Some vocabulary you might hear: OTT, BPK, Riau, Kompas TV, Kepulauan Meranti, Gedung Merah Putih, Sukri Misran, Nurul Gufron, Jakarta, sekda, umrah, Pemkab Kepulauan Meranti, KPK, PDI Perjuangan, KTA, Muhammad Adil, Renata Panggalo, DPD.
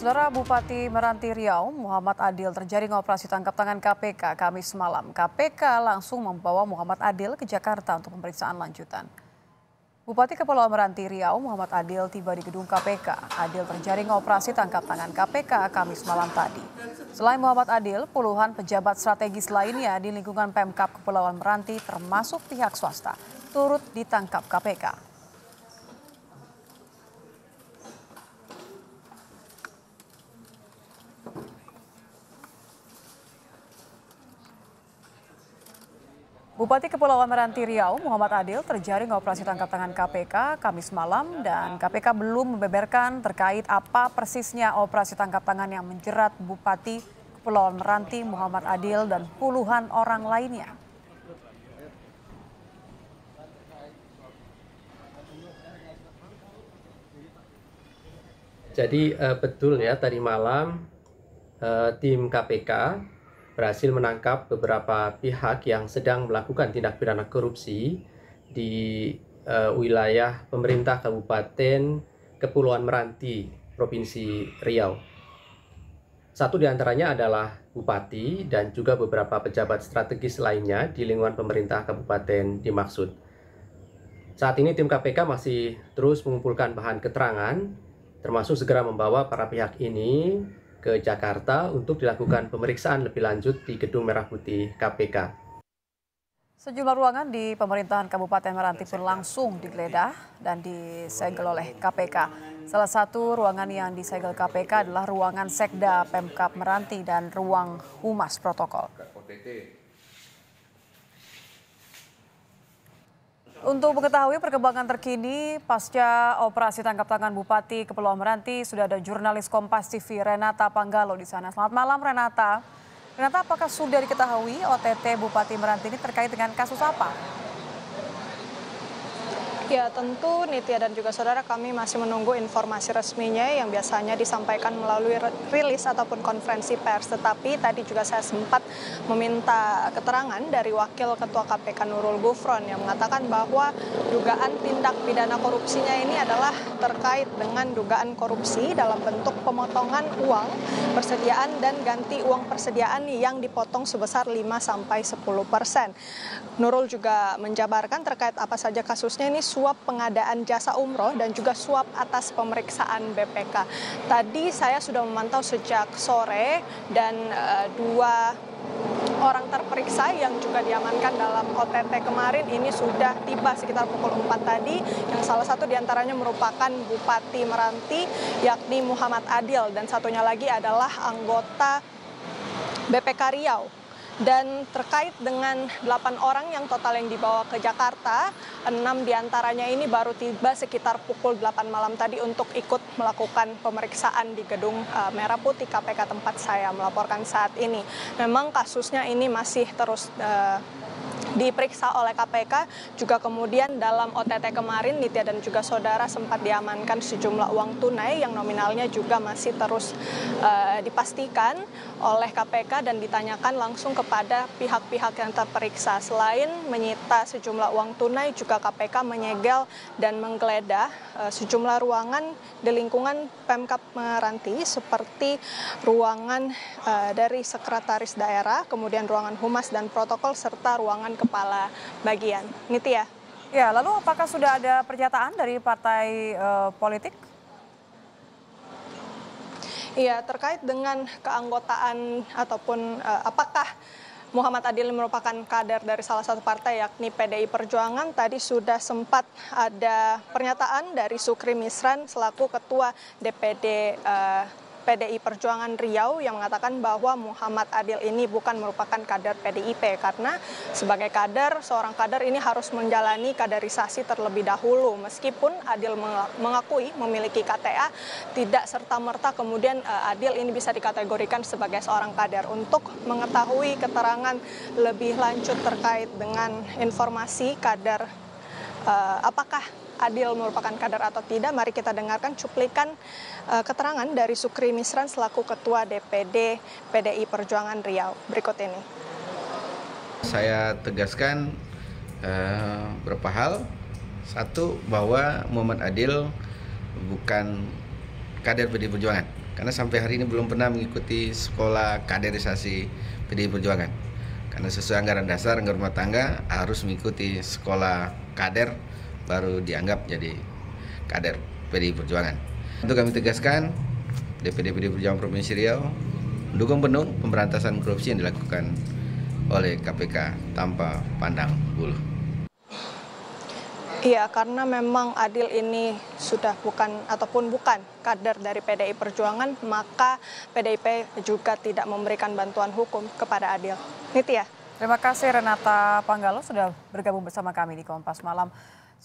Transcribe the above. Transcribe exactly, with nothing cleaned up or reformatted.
Saudara Bupati Meranti Riau, Muhammad Adil terjaring operasi tangkap tangan K P K Kamis malam. K P K langsung membawa Muhammad Adil ke Jakarta untuk pemeriksaan lanjutan. Bupati Kepulauan Meranti Riau, Muhammad Adil tiba di gedung K P K. Adil terjaring operasi tangkap tangan K P K Kamis malam tadi. Selain Muhammad Adil, puluhan pejabat strategis lainnya di lingkungan Pemkab Kepulauan Meranti termasuk pihak swasta turut ditangkap K P K. Bupati Kepulauan Meranti Riau, Muhammad Adil terjaring operasi tangkap tangan K P K Kamis malam dan K P K belum membeberkan terkait apa persisnya operasi tangkap tangan yang menjerat Bupati Kepulauan Meranti Muhammad Adil dan puluhan orang lainnya. Jadi betul ya, tadi malam tim K P K berhasil menangkap beberapa pihak yang sedang melakukan tindak pidana korupsi di uh, wilayah pemerintah Kabupaten Kepulauan Meranti, Provinsi Riau. Satu di antaranya adalah Bupati dan juga beberapa pejabat strategis lainnya di lingkungan pemerintah kabupaten dimaksud. Saat ini tim K P K masih terus mengumpulkan bahan keterangan, termasuk segera membawa para pihak ini ke Jakarta untuk dilakukan pemeriksaan lebih lanjut di Gedung Merah Putih K P K. Sejumlah ruangan di pemerintahan Kabupaten Meranti pun langsung digeledah dan disegel oleh K P K. Salah satu ruangan yang disegel K P K adalah ruangan Sekda Pemkab Meranti dan ruang Humas Protokol. Untuk mengetahui perkembangan terkini pasca operasi tangkap tangan Bupati Kepulauan Meranti, sudah ada jurnalis Kompas T V Renata Panggalo di sana. Selamat malam Renata. Renata, apakah sudah diketahui O T T Bupati Meranti ini terkait dengan kasus apa? Ya tentu Nitya dan juga saudara, kami masih menunggu informasi resminya yang biasanya disampaikan melalui rilis ataupun konferensi pers. Tetapi tadi juga saya sempat meminta keterangan dari Wakil Ketua K P K Nurul Gufron yang mengatakan bahwa dugaan tindak pidana korupsinya ini adalah terkait dengan dugaan korupsi dalam bentuk pemotongan uang persediaan dan ganti uang persediaan yang dipotong sebesar lima sampai sepuluh persen. Nurul juga menjabarkan terkait apa saja kasusnya ini, suap pengadaan jasa umroh dan juga suap atas pemeriksaan B P K. Tadi saya sudah memantau sejak sore dan uh, dua orang terperiksa yang juga diamankan dalam O T T kemarin ini sudah tiba sekitar pukul empat tadi, yang salah satu diantaranya merupakan Bupati Meranti yakni Muhammad Adil dan satunya lagi adalah anggota B P K Riau. Dan terkait dengan delapan orang yang total yang dibawa ke Jakarta, enam diantaranya ini baru tiba sekitar pukul delapan malam tadi untuk ikut melakukan pemeriksaan di Gedung Merah Putih K P K tempat saya melaporkan saat ini. Memang kasusnya ini masih terus uh, diperiksa oleh K P K. Juga kemudian dalam O T T kemarin, Nitya dan juga saudara, sempat diamankan sejumlah uang tunai yang nominalnya juga masih terus uh, dipastikan oleh K P K dan ditanyakan langsung kepada pihak-pihak yang terperiksa. Selain menyita sejumlah uang tunai, juga K P K menyegel dan menggeledah uh, sejumlah ruangan di lingkungan Pemkab Meranti seperti ruangan uh, dari Sekretaris Daerah, kemudian ruangan Humas dan Protokol, serta ruangan Kepala Kepala bagian. Nitya. Ya, lalu apakah sudah ada pernyataan dari partai uh, politik? Iya, terkait dengan keanggotaan ataupun uh, apakah Muhammad Adil merupakan kader dari salah satu partai yakni P D I Perjuangan. Tadi sudah sempat ada pernyataan dari Sukri Misran selaku Ketua D P D uh, P D I Perjuangan Riau yang mengatakan bahwa Muhammad Adil ini bukan merupakan kader P D I P karena sebagai kader, seorang kader ini harus menjalani kaderisasi terlebih dahulu. Meskipun Adil mengakui memiliki K T A, tidak serta-merta kemudian Adil ini bisa dikategorikan sebagai seorang kader. Untuk mengetahui keterangan lebih lanjut terkait dengan informasi kader, apakah Adil merupakan kader atau tidak, mari kita dengarkan cuplikan uh, keterangan dari Sukri Misran selaku Ketua D P D P D I Perjuangan Riau. Berikut ini. Saya tegaskan uh, beberapa hal. Satu, bahwa Muhammad Adil bukan kader P D I Perjuangan. karena sampai hari ini belum pernah mengikuti sekolah kaderisasi P D I Perjuangan. Karena sesuai anggaran dasar anggaran rumah tangga harus mengikuti sekolah kader baru dianggap jadi kader P D I Perjuangan. Untuk kami tegaskan, D P D P D I Perjuangan Provinsi Riau mendukung penuh pemberantasan korupsi yang dilakukan oleh K P K tanpa pandang bulu. Iya, karena memang Adil ini sudah bukan ataupun bukan kader dari P D I Perjuangan, maka P D I P juga tidak memberikan bantuan hukum kepada Adil. Nitya. Terima kasih Renata Panggalo sudah bergabung bersama kami di Kompas Malam.